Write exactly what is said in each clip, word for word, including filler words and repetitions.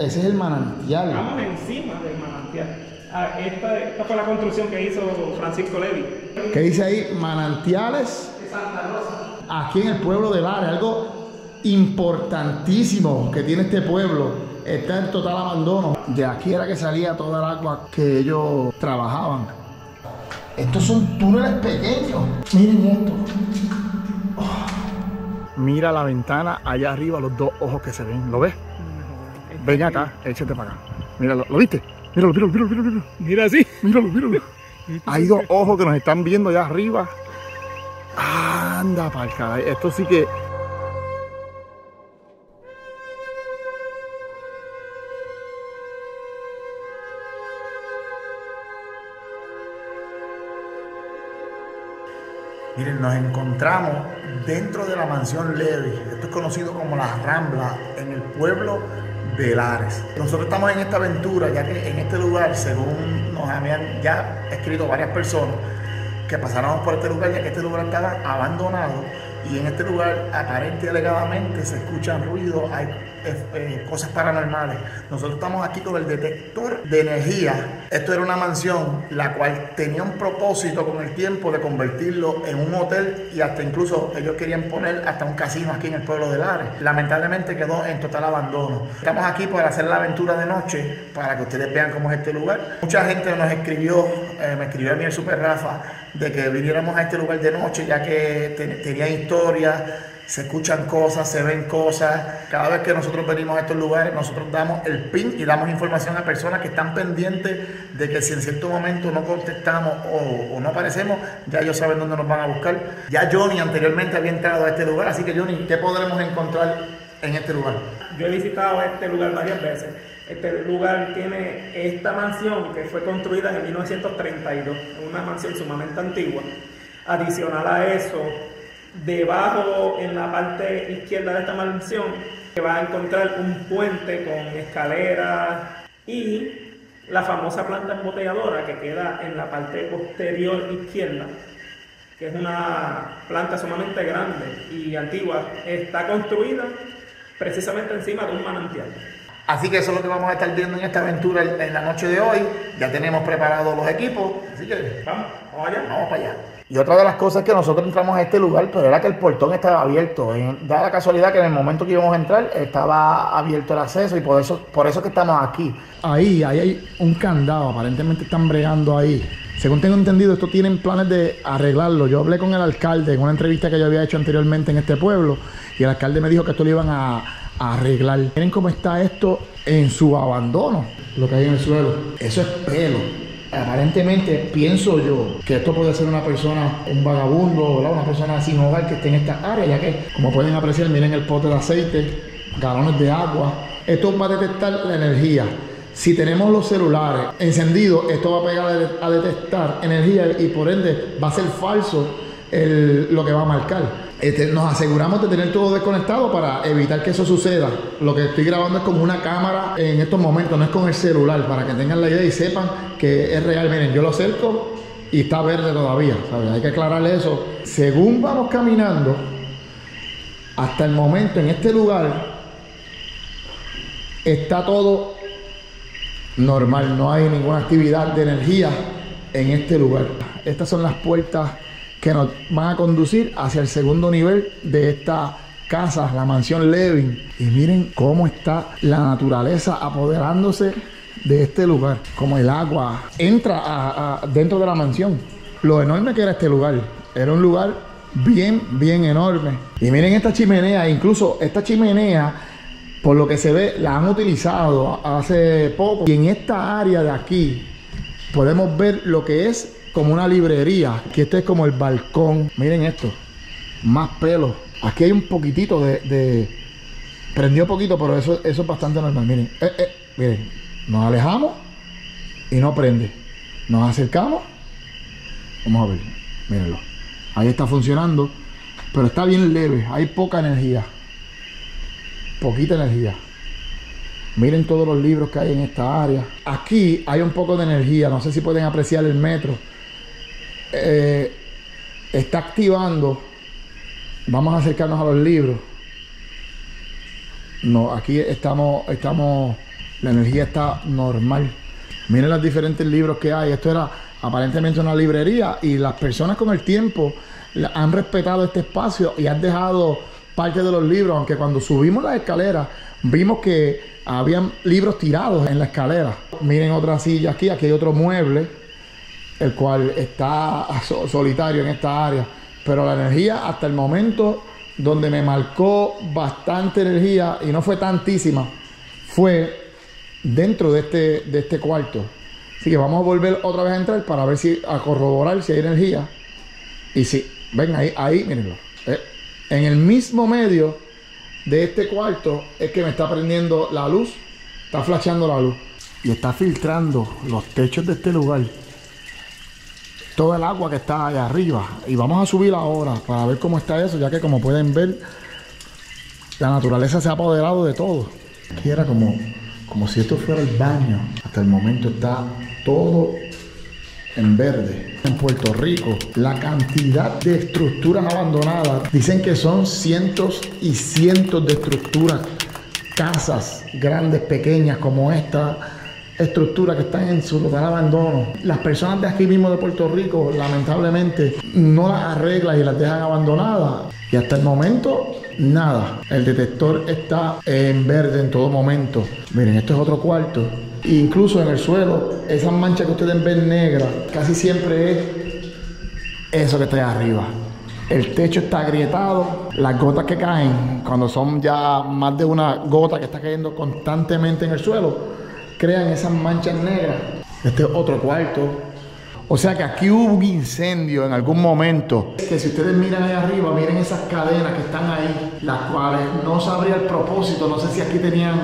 Ese es el manantial. Estamos encima del manantial. Ah, esta, esta fue la construcción que hizo Francisco Levy. ¿Qué dice ahí? Manantiales de Santa Rosa. Aquí en el pueblo de Lares, algo importantísimo que tiene este pueblo. Está en total abandono. De aquí era que salía toda el agua que ellos trabajaban. Estos son túneles pequeños. Miren esto. Oh. Mira la ventana allá arriba, los dos ojos que se ven. ¿Lo ves? Ven acá, échate para acá. Míralo, ¿lo viste? Míralo, míralo, míralo, míralo. Mira así. Míralo, míralo. Hay dos ojos que nos están viendo allá arriba. Anda para acá. Esto sí que... Miren, nos encontramos dentro de la Mansión Levy, esto es conocido como La Rambla, en el pueblo de Lares. Nosotros estamos en esta aventura, ya que en este lugar, según nos habían ya escrito varias personas, que pasáramos por este lugar, ya que este lugar estaba abandonado, y en este lugar, aparente y alegadamente, se escuchan ruidos, hay eh, eh, cosas paranormales. Nosotros estamos aquí con el detector de energía. Esto era una mansión, la cual tenía un propósito con el tiempo de convertirlo en un hotel, y hasta incluso ellos querían poner hasta un casino aquí en el pueblo de Lares. Lamentablemente quedó en total abandono. Estamos aquí para hacer la aventura de noche, para que ustedes vean cómo es este lugar. Mucha gente nos escribió, eh, me escribió a mí El Super Rafa, de que viniéramos a este lugar de noche, ya que ten, tenía historias, se escuchan cosas, se ven cosas. Cada vez que nosotros venimos a estos lugares, nosotros damos el pin y damos información a personas que están pendientes de que si en cierto momento no contestamos o, o no aparecemos, ya ellos saben dónde nos van a buscar. Ya Johnny anteriormente había entrado a este lugar, así que Johnny, ¿qué podremos encontrar en este lugar? Yo he visitado este lugar varias veces. Este lugar tiene esta mansión que fue construida en mil novecientos treinta y dos, una mansión sumamente antigua. Adicional a eso, debajo en la parte izquierda de esta mansión se va a encontrar un puente con escaleras y la famosa planta embotelladora que queda en la parte posterior izquierda, que es una planta sumamente grande y antigua. Está construida precisamente encima de un manantial. Así que eso es lo que vamos a estar viendo en esta aventura en la noche de hoy. Ya tenemos preparados los equipos, así que vamos, vamos allá. Vamos para allá. Y otra de las cosas es que nosotros entramos a este lugar, pero era que el portón estaba abierto. Da la casualidad que en el momento que íbamos a entrar estaba abierto el acceso y por eso, por eso que estamos aquí. Ahí, ahí hay un candado, aparentemente están bregando ahí. Según tengo entendido, esto tienen planes de arreglarlo. Yo hablé con el alcalde en una entrevista que yo había hecho anteriormente en este pueblo y el alcalde me dijo que esto lo iban a... arreglar. Miren cómo está esto en su abandono, lo que hay en el suelo. Eso es pelo. Aparentemente pienso yo que esto puede ser una persona, un vagabundo, ¿verdad? Una persona sin hogar que esté en esta área, ya que como pueden apreciar, miren el pote de aceite, galones de agua. Esto va a detectar la energía. Si tenemos los celulares encendidos, esto va a pegar a detectar energía y por ende va a ser falso el, lo que va a marcar. Este, nos aseguramos de tener todo desconectado para evitar que eso suceda. Lo que estoy grabando es con una cámara en estos momentos, no es con el celular, para que tengan la idea y sepan que es real. Miren, yo lo acerco y está verde todavía, ¿sabes? Hay que aclararle eso. Según vamos caminando, hasta el momento en este lugar está todo normal, no hay ninguna actividad de energía en este lugar. Estas son las puertas que nos van a conducir hacia el segundo nivel de esta casa, la Mansión Levy. Y miren cómo está la naturaleza apoderándose de este lugar, como el agua entra a, a, dentro de la mansión. Lo enorme que era este lugar, era un lugar bien, bien enorme. Y miren esta chimenea, incluso esta chimenea, por lo que se ve, la han utilizado hace poco. Y en esta área de aquí, podemos ver lo que es como una librería, que este es como el balcón. Miren esto, más pelo. Aquí hay un poquitito de, de... prendió poquito, pero eso, eso es bastante normal. Miren, eh, eh, miren, nos alejamos y no prende. Nos acercamos, vamos a ver, mírenlo. Ahí está funcionando, pero está bien leve, hay poca energía, poquita energía. Miren todos los libros que hay en esta área. Aquí hay un poco de energía, no sé si pueden apreciar el metro. Eh, está activando. Vamos a acercarnos a los libros. No, aquí estamos, estamos la energía está normal. Miren los diferentes libros que hay. Esto era aparentemente una librería y las personas con el tiempo han respetado este espacio y han dejado parte de los libros, aunque cuando subimos las escaleras vimos que habían libros tirados en la escalera. Miren otra silla aquí, aquí hay otro mueble, el cual está solitario en esta área. Pero la energía hasta el momento donde me marcó bastante energía, y no fue tantísima, fue dentro de este, de este cuarto. Así que vamos a volver otra vez a entrar para ver si, a corroborar si hay energía. Y sí, ven ahí, ahí, mírenlo. Eh, en el mismo medio de este cuarto es que me está prendiendo la luz, está flasheando la luz. Y está filtrando los techos de este lugar, todo el agua que está allá arriba. Y vamos a subir ahora para ver cómo está eso, ya que como pueden ver, la naturaleza se ha apoderado de todo. Aquí era como, como si esto fuera el baño. Hasta el momento está todo en verde. En Puerto Rico, la cantidad de estructuras abandonadas, dicen que son cientos y cientos de estructuras, casas grandes, pequeñas, como esta estructura que están en su total abandono. Las personas de aquí mismo de Puerto Rico, lamentablemente, no las arreglan y las dejan abandonadas. Y hasta el momento, nada. El detector está en verde en todo momento. Miren, esto es otro cuarto. Incluso en el suelo, esas manchas que ustedes ven negras, casi siempre es eso que está ahí arriba. El techo está agrietado. Las gotas que caen, cuando son ya más de una gota que está cayendo constantemente en el suelo, crean esas manchas negras. Este es otro cuarto. O sea que aquí hubo un incendio en algún momento. Que si ustedes miran ahí arriba, miren esas cadenas que están ahí, las cuales no sabría el propósito. No sé si aquí tenían,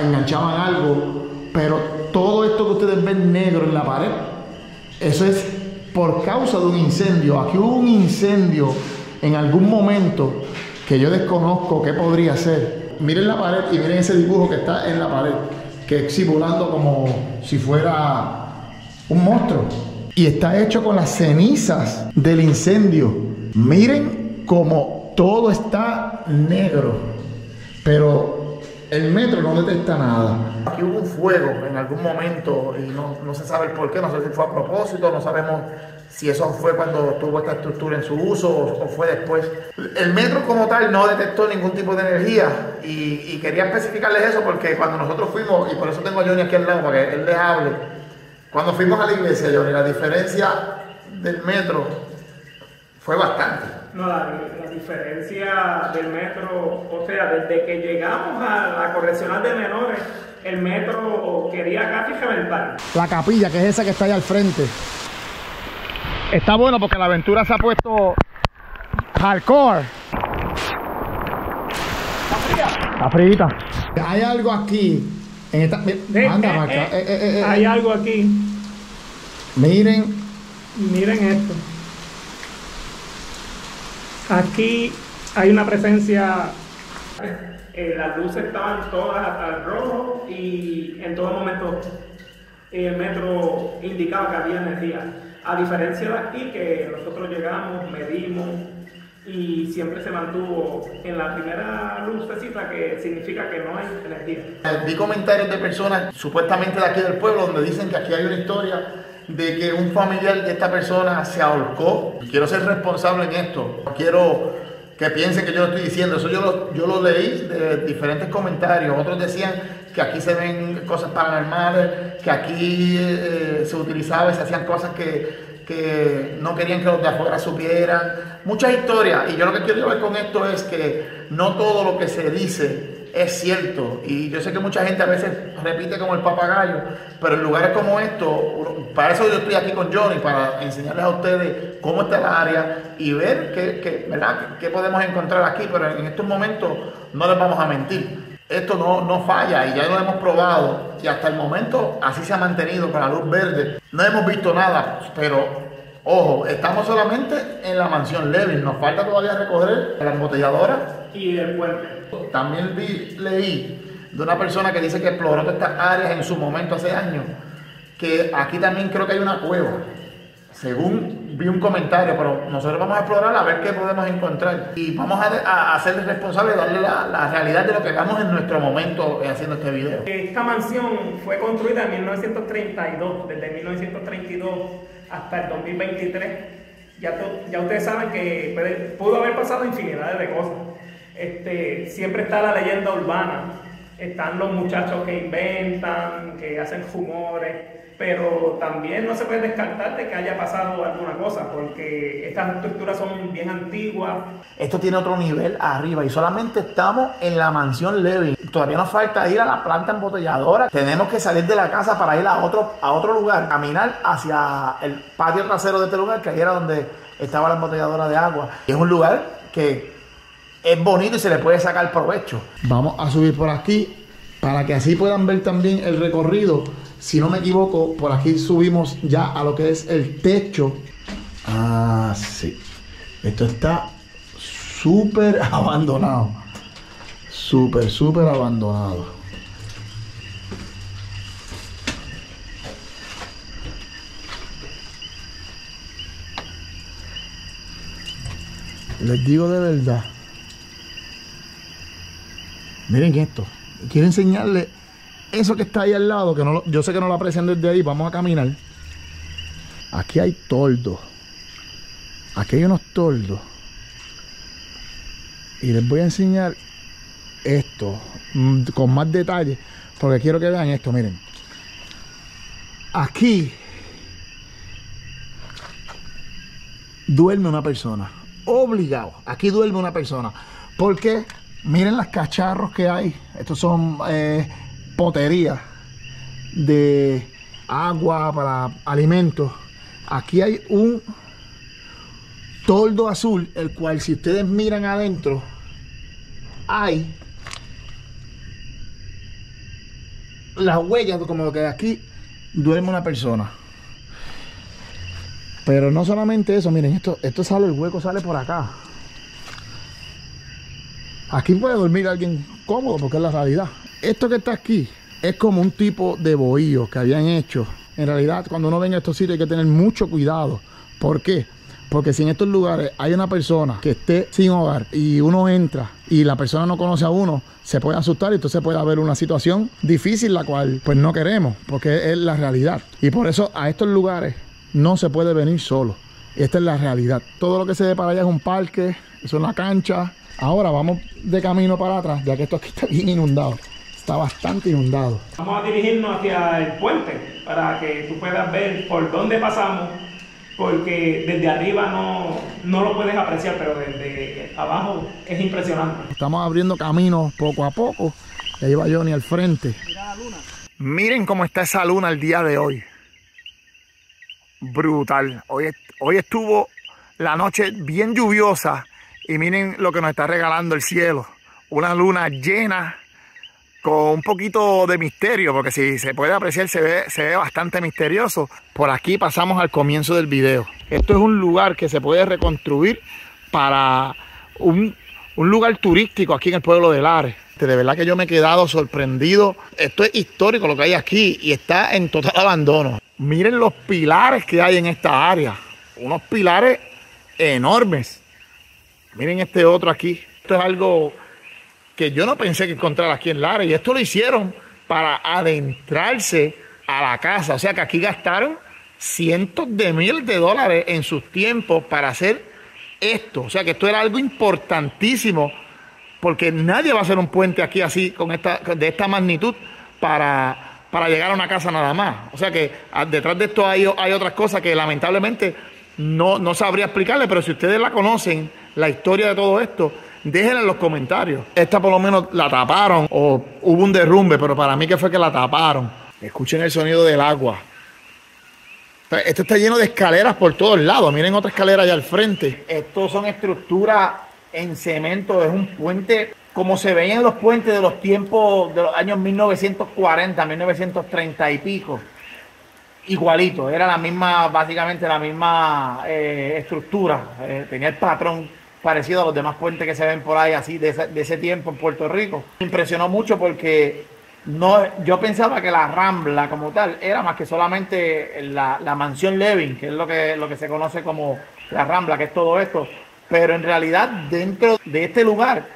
enganchaban algo, pero todo esto que ustedes ven negro en la pared, eso es por causa de un incendio. Aquí hubo un incendio en algún momento que yo desconozco qué podría ser. Miren la pared y miren ese dibujo que está en la pared, que es simulando como si fuera un monstruo. Y está hecho con las cenizas del incendio. Miren cómo todo está negro, pero el metro no detecta nada. Aquí hubo un fuego en algún momento y no, no se sabe el por qué, no sé si fue a propósito, no sabemos si eso fue cuando tuvo esta estructura en su uso o, o fue después. El metro como tal no detectó ningún tipo de energía y, y quería especificarles eso porque cuando nosotros fuimos, y por eso tengo a Johnny aquí al lado para que él les hable, cuando fuimos a la iglesia, Johnny, la diferencia del metro fue bastante. No, la, la diferencia del metro, o sea, desde que llegamos a la correccional de menores, el metro quería casi reventar. La capilla, que es esa que está allá al frente. Está bueno porque la aventura se ha puesto hardcore. Está fría. Está frita. Hay algo aquí. En esta, mira, sí, anda, eh, marca. Eh, eh, eh, eh, hay eh. algo aquí. Miren. Miren esto. Aquí hay una presencia, eh, las luces estaban todas al rojo y en todo momento el metro indicaba que había energía. A diferencia de aquí, que nosotros llegamos, medimos y siempre se mantuvo en la primera lucecita, que significa que no hay energía. Vi comentarios de personas supuestamente de aquí del pueblo donde dicen que aquí hay una historia de que un familiar de esta persona se ahorcó. Quiero ser responsable en esto, no quiero que piensen que yo lo estoy diciendo, eso yo lo, yo lo leí de diferentes comentarios. Otros decían que aquí se ven cosas paranormales, que aquí eh, se utilizaba y se hacían cosas que, que no querían que los de afuera supieran. Muchas historias, y yo lo que quiero llevar con esto es que no todo lo que se dice es cierto, y yo sé que mucha gente a veces repite como el papagayo, pero en lugares como esto, para eso yo estoy aquí con Johnny, para enseñarles a ustedes cómo está el área y ver qué, qué, ¿verdad? qué podemos encontrar aquí, pero en estos momentos no les vamos a mentir. Esto no, no falla y ya lo hemos probado y hasta el momento así se ha mantenido con la luz verde. No hemos visto nada, pero ojo, estamos solamente en la Mansión Levy, nos falta todavía recoger la embotelladora y el puente. También vi, leí de una persona que dice que exploró todas estas áreas en su momento hace años, que aquí también creo que hay una cueva. Según vi un comentario, pero nosotros vamos a explorar a ver qué podemos encontrar y vamos a hacerles responsables, darle la, la realidad de lo que hagamos en nuestro momento haciendo este video. Esta mansión fue construida en mil novecientos treinta y dos, desde mil novecientos treinta y dos hasta el dos mil veintitrés. Ya, ya ustedes saben que pudo haber pasado infinidad de cosas. Este, siempre está la leyenda urbana, están los muchachos que inventan, que hacen rumores, pero también no se puede descartar de que haya pasado alguna cosa, porque estas estructuras son bien antiguas. Esto tiene otro nivel arriba y solamente estamos en la Mansión Levy. Todavía nos falta ir a la planta embotelladora. Tenemos que salir de la casa para ir a otro, a otro lugar, caminar hacia el patio trasero de este lugar, que ahí era donde estaba la embotelladora de agua. Es un lugar que es bonito y se le puede sacar provecho. Vamos a subir por aquí para que así puedan ver también el recorrido. Si no me equivoco, por aquí subimos ya a lo que es el techo. Ah, sí. Esto está súper abandonado. Súper, súper abandonado. Les digo de verdad. Miren esto. Quiero enseñarles eso que está ahí al lado, que no, yo sé que no lo aprecian desde ahí. Vamos a caminar. Aquí hay toldos. Aquí hay unos toldos. Y les voy a enseñar esto con más detalle, porque quiero que vean esto. Miren. Aquí duerme una persona. Obligado. Aquí duerme una persona. Porque miren los cacharros que hay. Estos son... Eh, potería de agua para alimentos. Aquí hay un toldo azul, el cual, si ustedes miran adentro, hay las huellas como que aquí duerme una persona. Pero no solamente eso, miren, esto, esto sale, el hueco sale por acá. Aquí puede dormir alguien cómodo, porque es la realidad. Esto que está aquí es como un tipo de bohío que habían hecho. En realidad, cuando uno venga a estos sitios hay que tener mucho cuidado. ¿Por qué? Porque si en estos lugares hay una persona que esté sin hogar y uno entra y la persona no conoce a uno, se puede asustar y entonces puede haber una situación difícil, la cual pues no queremos, porque es la realidad. Y por eso a estos lugares no se puede venir solo. Esta es la realidad. Todo lo que se ve para allá es un parque, es una cancha. Ahora vamos de camino para atrás, ya que esto aquí está bien inundado. Está bastante inundado. Vamos a dirigirnos hacia el puente para que tú puedas ver por dónde pasamos, porque desde arriba no, no lo puedes apreciar, pero desde abajo es impresionante. Estamos abriendo caminos poco a poco. Ahí va Johnny al frente. Mira la luna. Miren cómo está esa luna el día de hoy. Brutal. Hoy, hoy estuvo la noche bien lluviosa y miren lo que nos está regalando el cielo. Una luna llena, con un poquito de misterio, porque si se puede apreciar se ve, se ve bastante misterioso. Por aquí pasamos al comienzo del video. Esto es un lugar que se puede reconstruir para un, un lugar turístico aquí en el pueblo de Lares. De verdad que yo me he quedado sorprendido. Esto es histórico lo que hay aquí y está en total abandono. Miren los pilares que hay en esta área. Unos pilares enormes. Miren este otro aquí. Esto es algo que yo no pensé que encontrar aquí en Lares, y esto lo hicieron para adentrarse a la casa. O sea que aquí gastaron cientos de miles de dólares en sus tiempos para hacer esto. O sea que esto era algo importantísimo, porque nadie va a hacer un puente aquí así, con esta, de esta magnitud, para, para llegar a una casa nada más. O sea que detrás de esto hay, hay otras cosas que lamentablemente no, no sabría explicarle, pero si ustedes la conocen, la historia de todo esto, déjenla en los comentarios. Esta por lo menos la taparon o hubo un derrumbe, pero para mí que fue que la taparon. Escuchen el sonido del agua. Esto está lleno de escaleras por todos lados. Miren otra escalera allá al frente. Estos son estructuras en cemento. Es un puente como se veían los puentes de los tiempos de los años mil novecientos cuarenta, mil novecientos treinta y pico. Igualito. Era la misma, básicamente la misma eh, estructura. Eh, tenía el patrón parecido a los demás puentes que se ven por ahí así de ese, de ese tiempo en Puerto Rico. Me impresionó mucho porque No, yo pensaba que la Rambla como tal era más que solamente la, la Mansión Levy, que es lo que, lo que se conoce como la Rambla, que es todo esto. Pero en realidad dentro de este lugar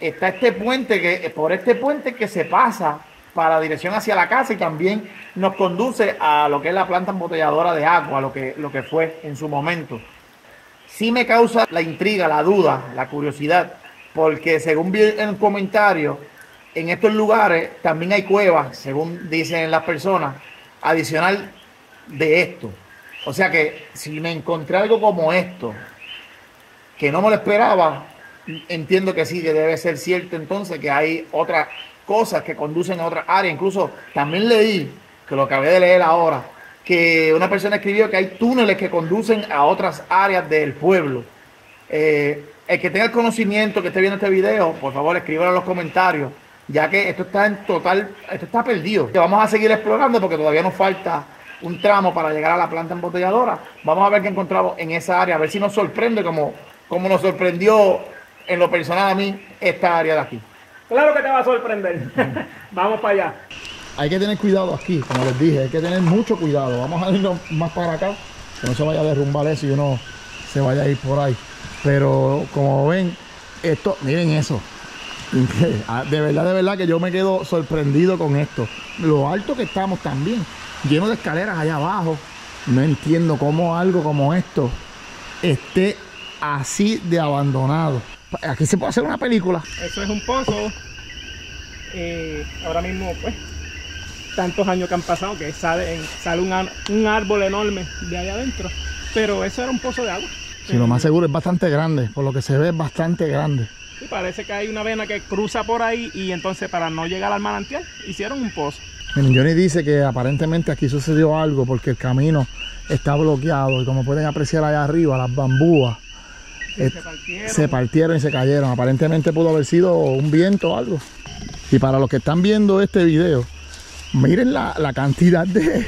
está este puente, que por este puente que se pasa para dirección hacia la casa y también nos conduce a lo que es la planta embotelladora de agua, lo que, lo que fue en su momento. Sí me causa la intriga, la duda, la curiosidad, porque según vi en el comentario, en estos lugares también hay cuevas, según dicen las personas, adicional de esto. O sea que si me encontré algo como esto, que no me lo esperaba, entiendo que sí, que debe ser cierto entonces, que hay otras cosas que conducen a otras áreas. Incluso también leí, que lo acabé de leer ahora, que una persona escribió que hay túneles que conducen a otras áreas del pueblo. Eh, el que tenga el conocimiento, que esté viendo este video, por favor escríbanlo en los comentarios, ya que esto está en total, esto está perdido. Vamos a seguir explorando porque todavía nos falta un tramo para llegar a la planta embotelladora. Vamos a ver qué encontramos en esa área, a ver si nos sorprende como, como nos sorprendió en lo personal a mí esta área de aquí. Claro que te va a sorprender. Vamos para allá. Hay que tener cuidado aquí, como les dije, hay que tener mucho cuidado. Vamos a irnos más para acá, que no se vaya a derrumbar eso y uno se vaya a ir por ahí. Pero como ven, esto, miren eso. De verdad, de verdad que yo me quedo sorprendido con esto. Lo alto que estamos también, lleno de escaleras allá abajo. No entiendo cómo algo como esto esté así de abandonado. Aquí se puede hacer una película. Eso es un pozo. Eh, ahora mismo, pues, tantos años que han pasado que sale, sale un, un árbol enorme de allá adentro. Pero eso era un pozo de agua. Sí, lo más seguro es bastante grande. Por lo que se ve es bastante grande. Y parece que hay una vena que cruza por ahí y entonces para no llegar al manantial hicieron un pozo. Miren, Johnny dice que aparentemente aquí sucedió algo porque el camino está bloqueado y como pueden apreciar allá arriba las bambúas. Se partieron. se partieron y se cayeron. Aparentemente pudo haber sido un viento o algo. Y para los que están viendo este video, miren la, la cantidad de,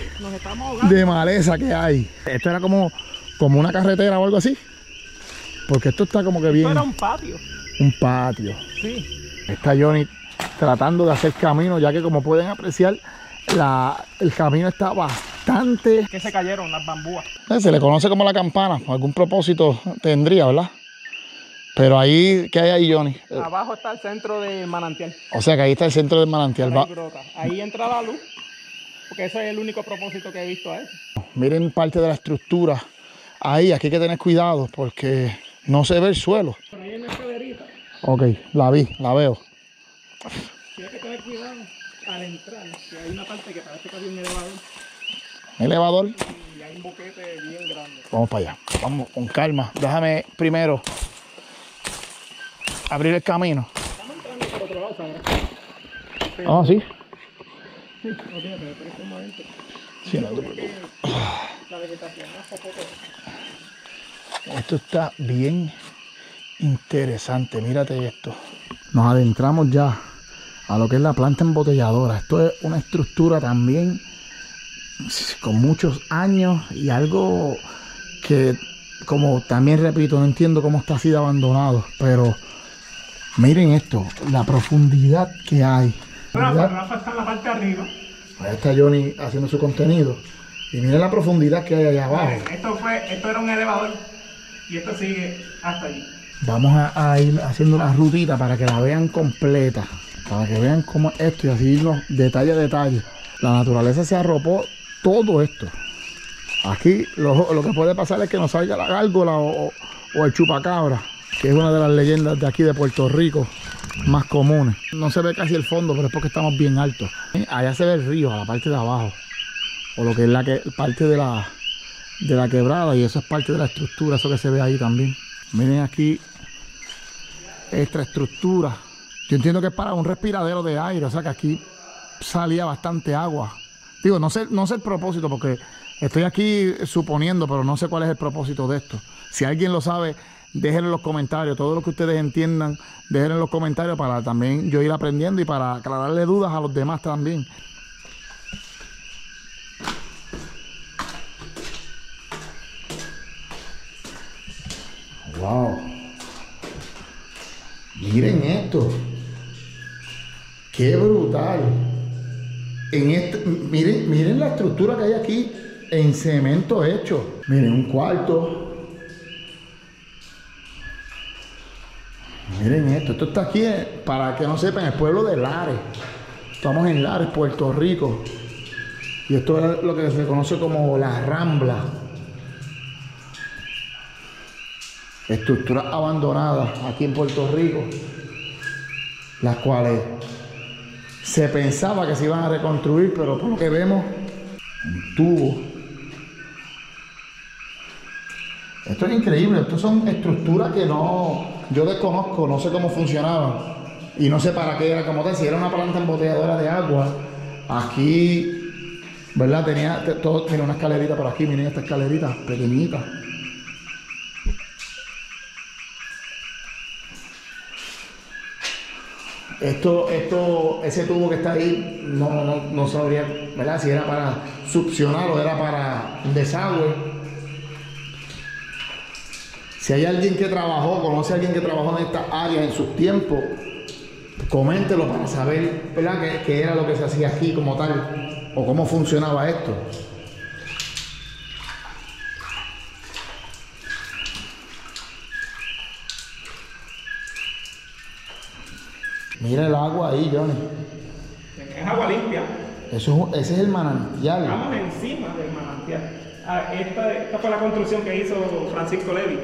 de maleza que hay. Esto era como, como una carretera o algo así. Porque esto está como que bien... Esto era un patio. Un patio. Sí. Está Johnny tratando de hacer camino, ya que como pueden apreciar, la, el camino está bastante... Que se cayeron las bambúas. Se le conoce como la campana. Algún propósito tendría, ¿verdad? Pero ahí, ¿qué hay ahí, Johnny? Abajo está el centro del manantial. O sea que ahí está el centro del manantial. Ahí, brota. Ahí entra la luz, porque ese es el único propósito que he visto a eso. Miren parte de la estructura. Ahí, aquí hay que tener cuidado, porque no se ve el suelo. Por ahí hay una escalerita. Ok, la vi, la veo. Sí, hay que tener cuidado al entrar, que hay una parte que parece que hay un elevador. ¿Un elevador? Y hay un boquete bien grande. Vamos para allá, vamos con calma. Déjame primero... abrir el camino. Estamos entrando por otro lado, ¿sabes? Ah, sí. Sí, no tiene que ver, pero es un momento. Sí, no te preocupes. La vegetación es un poco. Esto está bien interesante. Mírate esto. Nos adentramos ya a lo que es la planta embotelladora. Esto es una estructura también con muchos años y algo que, como también repito, no entiendo cómo está así de abandonado, pero. Miren esto, la profundidad que hay. Rafa, Rafa está en la parte de arriba. Ahí está Johnny haciendo su contenido. Y miren la profundidad que hay allá abajo. Esto fue, esto era un elevador y esto sigue hasta allí. Vamos a, a ir haciendo la rutita para que la vean completa. Para que vean cómo es esto y así irnos detalle a detalle. La naturaleza se arropó todo esto. Aquí lo, lo que puede pasar es que nos salga la gárgola o, o el chupacabra, que es una de las leyendas de aquí de Puerto Rico más comunes. No se ve casi el fondo, pero es porque estamos bien altos. Allá se ve el río, a la parte de abajo, o lo que es la que, parte de la, de la quebrada, y eso es parte de la estructura, eso que se ve ahí también. Miren aquí esta estructura. Yo entiendo que es para un respiradero de aire, o sea que aquí salía bastante agua. Digo, no sé, no sé el propósito, porque estoy aquí suponiendo, pero no sé cuál es el propósito de esto. Si alguien lo sabe, déjenlo en los comentarios, todo lo que ustedes entiendan, déjenlo en los comentarios para también yo ir aprendiendo y para aclararle dudas a los demás también. Wow. Miren esto. Qué brutal. En este, miren, miren la estructura que hay aquí en cemento hecho. Miren, un cuarto. Miren esto, esto está aquí, para que no sepan, el pueblo de Lares. Estamos en Lares, Puerto Rico. Y esto es lo que se conoce como La Rambla. Estructuras abandonadas aquí en Puerto Rico, las cuales se pensaba que se iban a reconstruir, pero por lo que vemos, un tubo. Esto es increíble, estas son estructuras que no, yo desconozco, no sé cómo funcionaban y no sé para qué era como tal, si era una planta embotelladora de agua, aquí, ¿verdad? Tenía, todo, tenía una escalerita por aquí, miren esta escalerita pequeñita. Esto, esto, ese tubo que está ahí, no, no, no sabría, ¿verdad? Si era para succionar o era para desagüe. Si hay alguien que trabajó, conoce a alguien que trabajó en esta área en sus tiempos, coméntelo para saber, ¿verdad? Qué, qué era lo que se hacía aquí como tal, o cómo funcionaba esto. Mira el agua ahí, Johnny. Es agua limpia. Eso, ese es el manantial. Estamos encima del manantial. Ah, esta, esta fue la construcción que hizo Francisco Levy.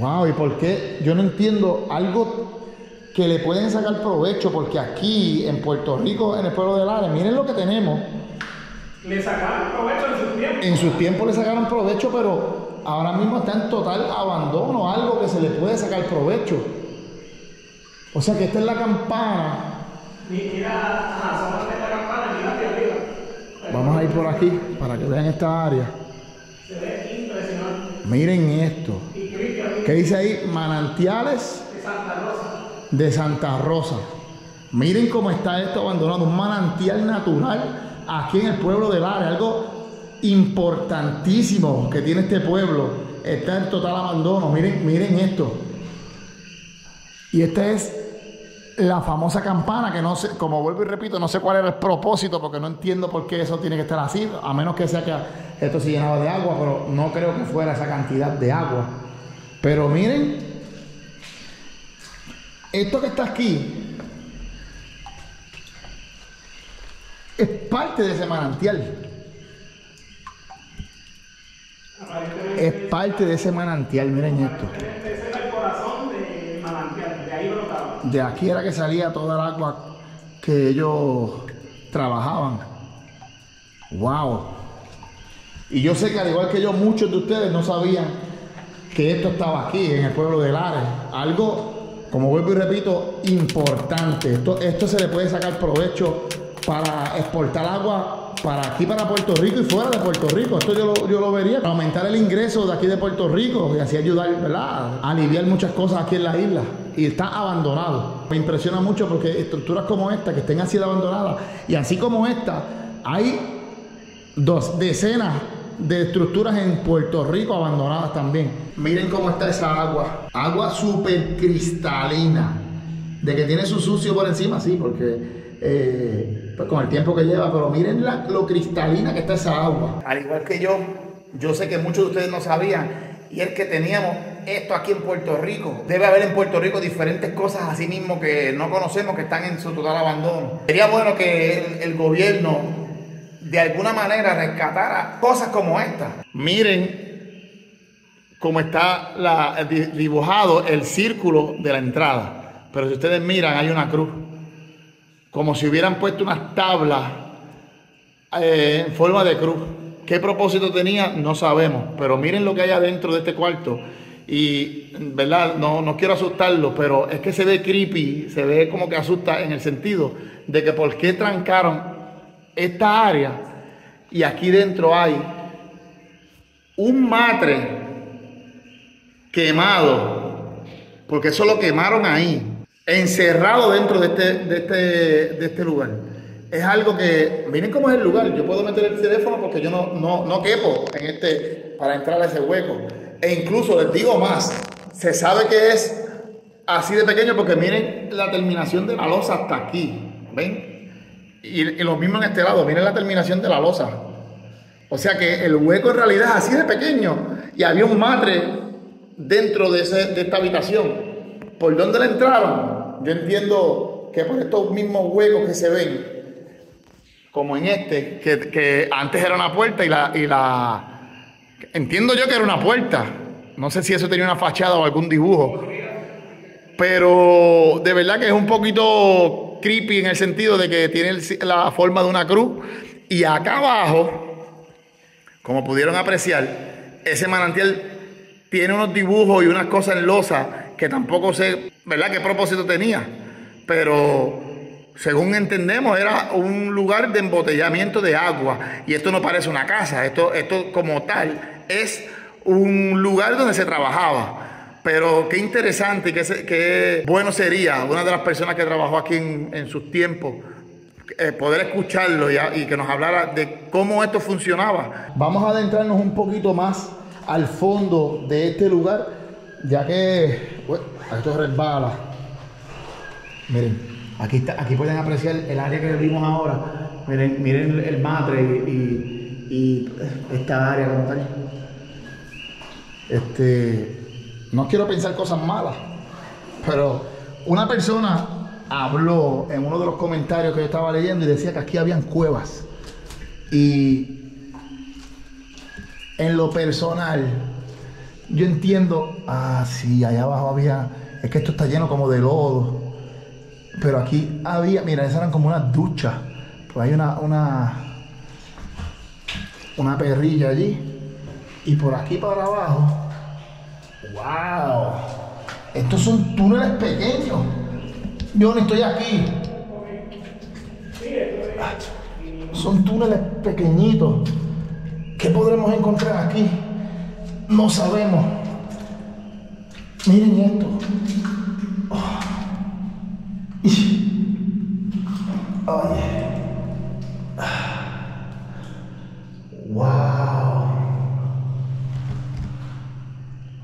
Wow, ¿y por qué? Yo no entiendo algo que le pueden sacar provecho, porque aquí en Puerto Rico, en el pueblo de Lares, miren lo que tenemos. Le sacaron provecho en sus tiempos. En sus tiempos le sacaron provecho, pero ahora mismo está en total abandono, algo que se le puede sacar provecho. O sea que esta es la campana. Mira, asómate de esta campana, mira hacia arriba. Vamos a ir por aquí para que vean esta área. Se ve impresionante. Miren esto. ¿Qué dice ahí? Manantiales de Santa Rosa. De Santa Rosa. Miren cómo está esto abandonado. Un manantial natural aquí en el pueblo de Lares. Algo importantísimo que tiene este pueblo. Está en total abandono. Miren, miren esto. Y esta es la famosa campana que no sé, como vuelvo y repito, no sé cuál era el propósito, porque no entiendo por qué eso tiene que estar así, a menos que sea que esto se llenaba de agua, pero no creo que fuera esa cantidad de agua. Pero miren, esto que está aquí es parte de ese manantial. Es parte de ese manantial, miren esto. De aquí era que salía toda el agua que ellos trabajaban. ¡Wow! Y yo sé que al igual que yo, muchos de ustedes no sabían que esto estaba aquí, en el pueblo de Lares. Algo, como vuelvo y repito, importante. Esto, esto se le puede sacar provecho para exportar agua para aquí, para Puerto Rico y fuera de Puerto Rico. Esto yo lo, yo lo vería para aumentar el ingreso de aquí de Puerto Rico y así ayudar, ¿verdad?, a aliviar muchas cosas aquí en la isla. Y está abandonado. Me impresiona mucho porque estructuras como esta que estén así de abandonadas, y así como esta, hay dos decenas de estructuras en Puerto Rico abandonadas también. Miren cómo está esa agua. Agua súper cristalina. De que tiene su sucio por encima, sí, porque eh, pues con el tiempo que lleva, pero miren la, lo cristalina que está esa agua. Al igual que yo, yo sé que muchos de ustedes no sabían, y el que teníamos esto aquí en Puerto Rico. Debe haber en Puerto Rico diferentes cosas así mismo que no conocemos, que están en su total abandono. Sería bueno que el, el gobierno de alguna manera rescatara cosas como esta. Miren cómo está la, dibujado el círculo de la entrada. Pero si ustedes miran, hay una cruz. Como si hubieran puesto unas tablas eh, en forma de cruz. ¿Qué propósito tenía? No sabemos, pero miren lo que hay adentro de este cuarto. Y, ¿verdad? No, no quiero asustarlo, pero es que se ve creepy, se ve como que asusta en el sentido de que por qué trancaron esta área y aquí dentro hay un matre quemado, porque eso lo quemaron ahí, encerrado dentro de este, de este, de este lugar. Es algo que, miren cómo es el lugar, yo puedo meter el teléfono porque yo no, no, no quepo en este, para entrar a ese hueco. E incluso les digo más, se sabe que es así de pequeño porque miren la terminación de la losa hasta aquí, ¿ven? Y, y lo mismo en este lado, miren la terminación de la losa. O sea que el hueco en realidad es así de pequeño. Y había un matre dentro de, ese, de esta habitación. ¿Por dónde le entraron? Yo entiendo que por estos mismos huecos que se ven, como en este, que, que antes era una puerta y la, y la... Entiendo yo que era una puerta. No sé si eso tenía una fachada o algún dibujo. Pero de verdad que es un poquito creepy en el sentido de que tiene la forma de una cruz. Y acá abajo, como pudieron apreciar, ese manantial tiene unos dibujos y unas cosas en losa que tampoco sé, ¿verdad?, qué propósito tenía. Pero según entendemos, era un lugar de embotellamiento de agua. Y esto no parece una casa. Esto, esto como tal es un lugar donde se trabajaba. Pero qué interesante y qué, qué bueno sería una de las personas que trabajó aquí en, en sus tiempos, eh, poder escucharlo y, a, y que nos hablara de cómo esto funcionaba. Vamos a adentrarnos un poquito más al fondo de este lugar, ya que bueno, esto resbala. Miren, aquí, está, aquí pueden apreciar el área que vimos ahora. Miren, miren el matre y, y esta área como tal. Este... No quiero pensar cosas malas, pero una persona habló en uno de los comentarios que yo estaba leyendo y decía que aquí habían cuevas. Y en lo personal, yo entiendo, ah, sí, allá abajo había, es que esto está lleno como de lodo, pero aquí había, mira, esas eran como unas duchas, pues hay una, una, una perrilla allí, y por aquí para abajo. ¡Wow! Estos son túneles pequeños. Yo no estoy aquí. Son túneles pequeñitos. ¿Qué podremos encontrar aquí? No sabemos. Miren esto. Oh. ¡Wow!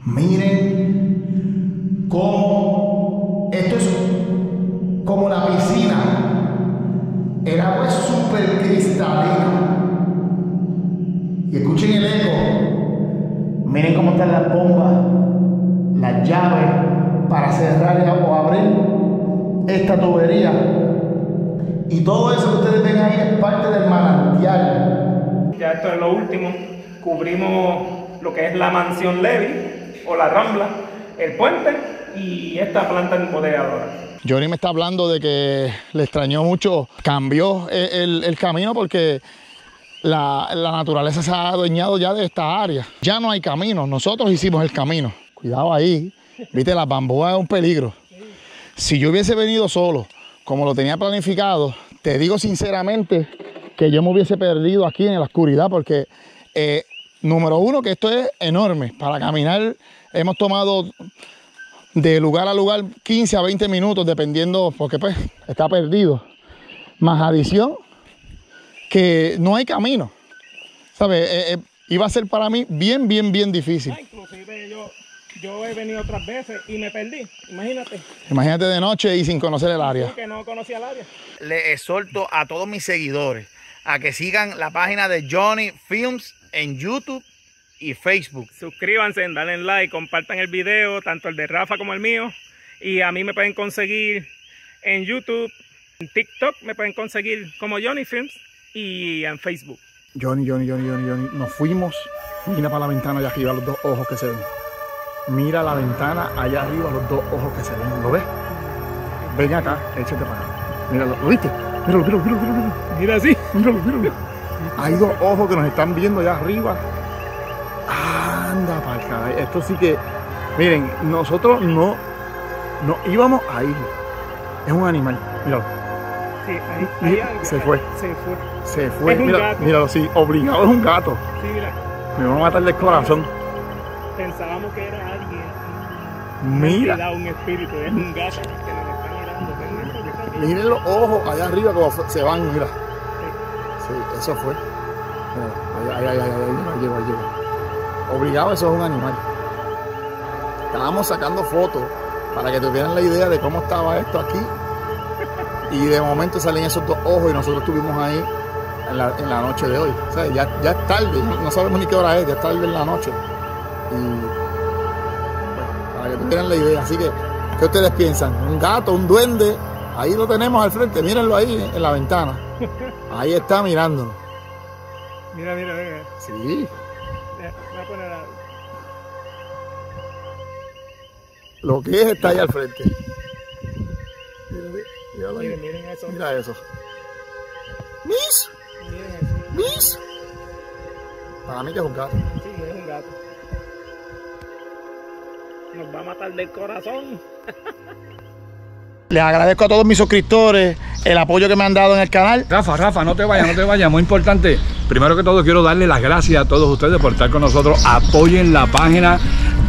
Miren cómo esto es como la piscina. El agua es súper cristalina. Y escuchen el eco. Miren cómo están las bombas, las llaves para cerrar o abrir esta tubería. Y todo eso que ustedes ven ahí es parte del manantial. Ya esto es lo último. Cubrimos lo que es la Mansión Levy o la Rambla, el puente y esta planta embotelladora. Johnny me está hablando de que le extrañó mucho, cambió el, el camino porque la, la naturaleza se ha adueñado ya de esta área. Ya no hay camino, nosotros hicimos el camino. Cuidado ahí, viste, las bambúas es un peligro. Si yo hubiese venido solo, como lo tenía planificado, te digo sinceramente que yo me hubiese perdido aquí en la oscuridad porque... Eh, Número uno, que esto es enorme. Para caminar hemos tomado de lugar a lugar quince a veinte minutos, dependiendo, porque pues está perdido. Más adición, que no hay camino. ¿Sabes? Eh, eh, iba a ser para mí bien, bien, bien difícil. Ah, inclusive yo, yo he venido otras veces y me perdí. Imagínate. Imagínate de noche y sin conocer el área. Porque no conocía el área. Le exhorto a todos mis seguidores a que sigan la página de Johnny Films en YouTube y Facebook. Suscríbanse, denle like, compartan el video, tanto el de Rafa como el mío. Y a mí me pueden conseguir en YouTube, en TikTok me pueden conseguir como Johnny Films y en Facebook. Johnny, Johnny, Johnny, Johnny, Johnny. Nos fuimos. Mira para la ventana allá arriba, los dos ojos que se ven. Mira la ventana allá arriba, los dos ojos que se ven. ¿Lo ves? Ven acá, échate para acá. Míralo, ¿lo viste? Míralo, míralo, míralo, míralo. Mira así. Míralo, míralo. Hay dos ojos que nos están viendo allá arriba. Anda para caray. Esto sí que... Miren, nosotros no, no íbamos a ir. Es un animal. Míralo. Sí, ahí, ahí, ahí, se, ahí, fue. se fue. Se fue. Míralo, míralo, sí. Obligado, es un gato. Sí, mira. Me van a matarle el corazón. Pensábamos que era alguien. Mira. Era un espíritu, es un gato que nos está mirando. Miren los ojos allá arriba como se van, mira. Sí, eso fue. Mira, ahí, ahí, ahí, ahí, ahí, lleva, lleva. Obligado, eso es un animal. Estábamos sacando fotos para que tuvieran la idea de cómo estaba esto aquí. y de momento salen esos dos ojos y nosotros estuvimos ahí en la, en la noche de hoy. O sea, ya, ya es tarde, no sabemos ni qué hora es, ya es tarde en la noche. Y bueno, para que tú tengan la idea, así que, ¿qué ustedes piensan? Un gato, un duende, ahí lo tenemos al frente, mírenlo ahí en la ventana. Ahí está mirándonos. Mira, mira, mira. Sí. Voy a poner a... Lo que es está ahí al frente. Miren, miren, miren eso. Mira eso. ¡Mis! Miren eso. ¡Mis! Para mí que es un gato. Sí, es un gato. Nos va a matar del corazón. Les agradezco a todos mis suscriptores el apoyo que me han dado en el canal. Rafa, Rafa, no te vayas, no te vayas, muy importante. Primero que todo quiero darle las gracias a todos ustedes por estar con nosotros. Apoyen la página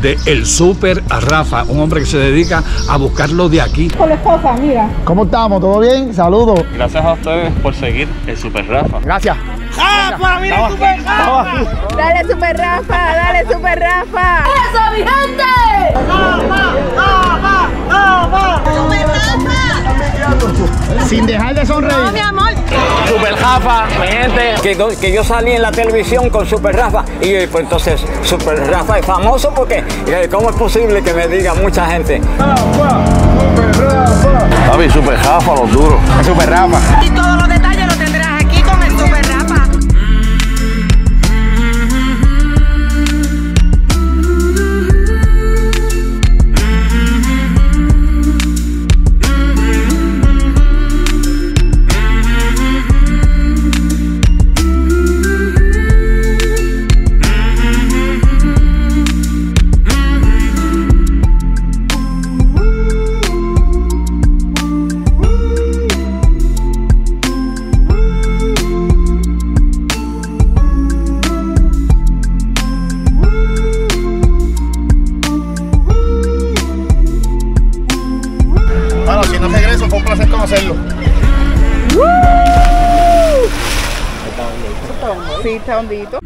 de El Super Rafa, un hombre que se dedica a buscarlo de aquí. Hola esposa, mira. ¿Cómo estamos? ¿Todo bien? Saludos. Gracias a ustedes por seguir El Super Rafa. Gracias. ¡Rafa, mira el Super Rafa! Dale Super Rafa, dale Super Rafa. ¡Eso, mi gente! ¡Rafa, Rafa, Rafa! ¡Super Rafa! Sin dejar de sonreír. No, mi amor. Super Rafa, mi gente. Que, que yo salí en la televisión con Super Rafa y pues entonces Super Rafa es famoso porque ¿cómo es posible que me diga mucha gente? Rafa, Super Rafa. Javi, Super Rafa, los duros. Super Rafa. Y todos los detalles los tendrás aquí con el Super Rafa. Está hondito.